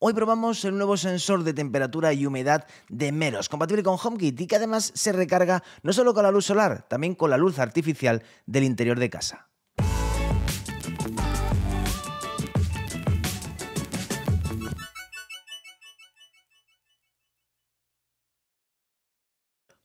Hoy probamos el nuevo sensor de temperatura y humedad de Meross, compatible con HomeKit y que además se recarga no solo con la luz solar, también con la luz artificial del interior de casa.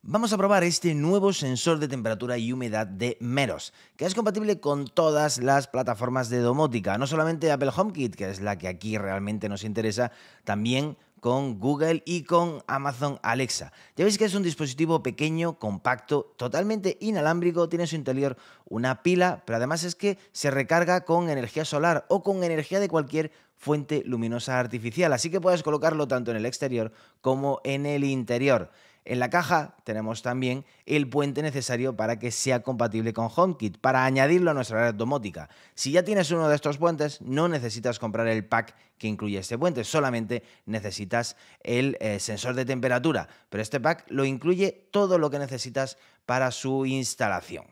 Vamos a probar este nuevo sensor de temperatura y humedad de Meross, que es compatible con todas las plataformas de domótica, no solamente Apple HomeKit, que es la que aquí realmente nos interesa, también con Google y con Amazon Alexa. Ya veis que es un dispositivo pequeño, compacto, totalmente inalámbrico, tiene en su interior una pila, pero además es que se recarga con energía solar o con energía de cualquier fuente luminosa artificial, así que puedes colocarlo tanto en el exterior como en el interior. En la caja tenemos también el puente necesario para que sea compatible con HomeKit, para añadirlo a nuestra red domótica. Si ya tienes uno de estos puentes, no necesitas comprar el pack que incluye este puente, solamente necesitas el sensor de temperatura, pero este pack lo incluye todo lo que necesitas para su instalación.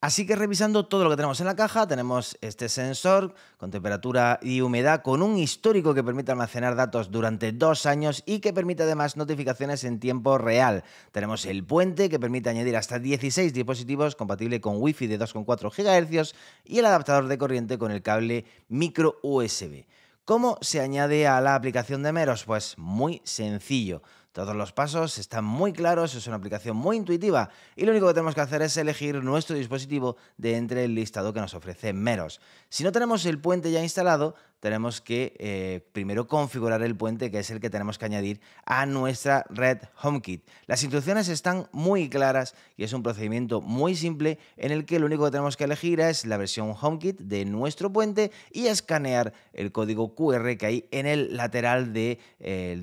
Así que revisando todo lo que tenemos en la caja, tenemos este sensor con temperatura y humedad, con un histórico que permite almacenar datos durante 2 años y que permite además notificaciones en tiempo real. Tenemos el puente que permite añadir hasta 16 dispositivos, compatible con Wi-Fi de 2,4 GHz y el adaptador de corriente con el cable micro USB. ¿Cómo se añade a la aplicación de Meross? Pues muy sencillo. Todos los pasos están muy claros, es una aplicación muy intuitiva y lo único que tenemos que hacer es elegir nuestro dispositivo de entre el listado que nos ofrece Meross. Si no tenemos el puente ya instalado, tenemos que primero configurar el puente, que es el que tenemos que añadir a nuestra red HomeKit. Las instrucciones están muy claras y es un procedimiento muy simple en el que lo único que tenemos que elegir es la versión HomeKit de nuestro puente y escanear el código QR que hay en el lateral del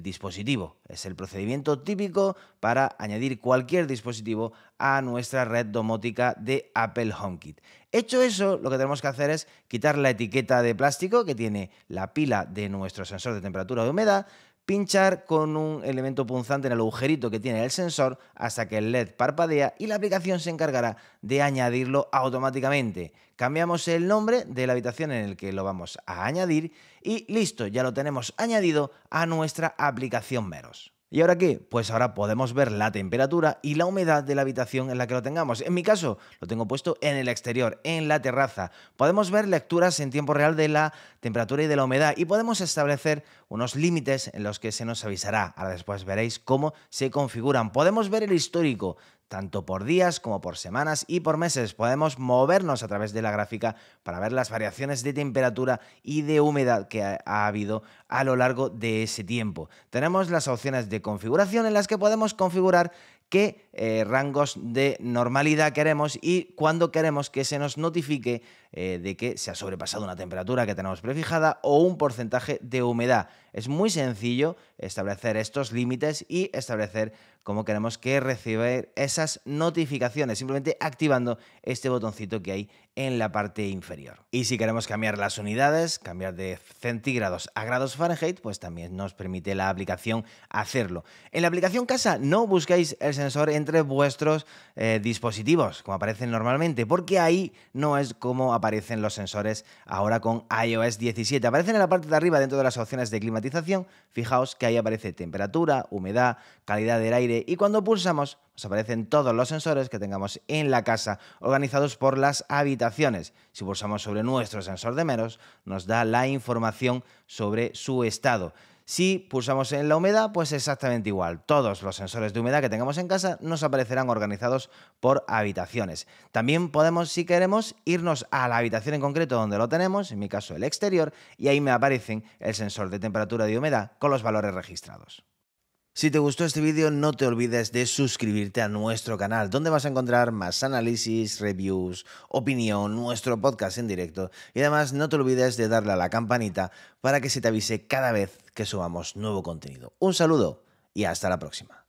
dispositivo. Es el procedimiento típico para añadir cualquier dispositivo a nuestra red domótica de Apple HomeKit. Hecho eso, lo que tenemos que hacer es quitar la etiqueta de plástico que tiene la pila de nuestro sensor de temperatura y humedad, pinchar con un elemento punzante en el agujerito que tiene el sensor hasta que el LED parpadea y la aplicación se encargará de añadirlo automáticamente. Cambiamos el nombre de la habitación en el que lo vamos a añadir y listo, ya lo tenemos añadido a nuestra aplicación Meross. ¿Y ahora qué? Pues ahora podemos ver la temperatura y la humedad de la habitación en la que lo tengamos. En mi caso, lo tengo puesto en el exterior, en la terraza. Podemos ver lecturas en tiempo real de la temperatura y de la humedad y podemos establecer unos límites en los que se nos avisará. Ahora después veréis cómo se configuran. Podemos ver el histórico, tanto por días como por semanas y por meses. Podemos movernos a través de la gráfica para ver las variaciones de temperatura y de humedad que ha habido a lo largo de ese tiempo. Tenemos las opciones de configuración en las que podemos configurar qué rangos de normalidad queremos y cuándo queremos que se nos notifique de que se ha sobrepasado una temperatura que tenemos prefijada o un porcentaje de humedad. Es muy sencillo establecer estos límites y establecer cómo queremos que recibir esas notificaciones, simplemente activando este botoncito que hay en la parte inferior. Y si queremos cambiar las unidades, cambiar de centígrados a grados Fahrenheit, pues también nos permite la aplicación hacerlo. En la aplicación Casa no busquéis el sensor entre vuestros dispositivos, como aparecen normalmente, porque ahí no es como aparecen los sensores ahora con iOS 17. Aparecen en la parte de arriba dentro de las opciones de climatización. Fijaos que ahí aparece temperatura, humedad, calidad del aire y cuando pulsamos nos aparecen todos los sensores que tengamos en la casa organizados por las habitaciones. Si pulsamos sobre nuestro sensor de Meross, nos da la información sobre su estado. Si pulsamos en la humedad, pues exactamente igual. Todos los sensores de humedad que tengamos en casa nos aparecerán organizados por habitaciones. También podemos, si queremos, irnos a la habitación en concreto donde lo tenemos, en mi caso el exterior, y ahí me aparecen el sensor de temperatura y humedad con los valores registrados. Si te gustó este vídeo, no te olvides de suscribirte a nuestro canal, donde vas a encontrar más análisis, reviews, opinión, nuestro podcast en directo. Y además no te olvides de darle a la campanita para que se te avise cada vez que subamos nuevo contenido. Un saludo y hasta la próxima.